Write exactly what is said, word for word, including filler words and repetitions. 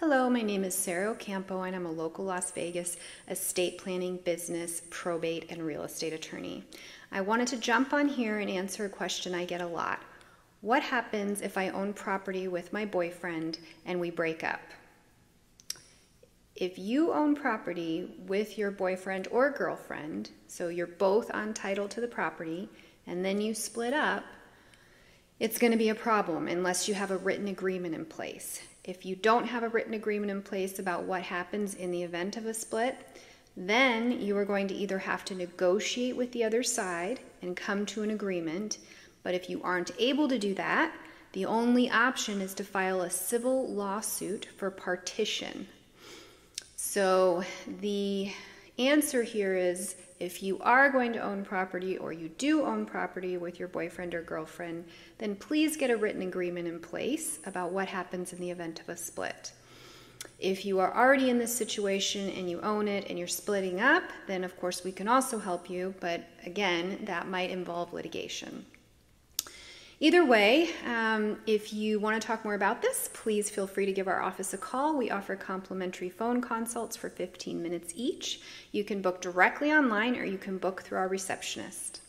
Hello, my name is Sarah Ocampo and I'm a local Las Vegas estate planning, business, probate, and real estate attorney. I wanted to jump on here and answer a question I get a lot. What happens if I own property with my boyfriend and we break up? If you own property with your boyfriend or girlfriend, so you're both on title to the property, and then you split up, it's going to be a problem unless you have a written agreement in place. If you don't have a written agreement in place about what happens in the event of a split, then you are going to either have to negotiate with the other side and come to an agreement. But if you aren't able to do that, the only option is to file a civil lawsuit for partition. So the answer here is, if you are going to own property or you do own property with your boyfriend or girlfriend, then please get a written agreement in place about what happens in the event of a split. If you are already in this situation and you own it and you're splitting up, then of course we can also help you, but again, that might involve litigation. Either way, um, if you want to talk more about this, please feel free to give our office a call. We offer complimentary phone consults for fifteen minutes each. You can book directly online or you can book through our receptionist.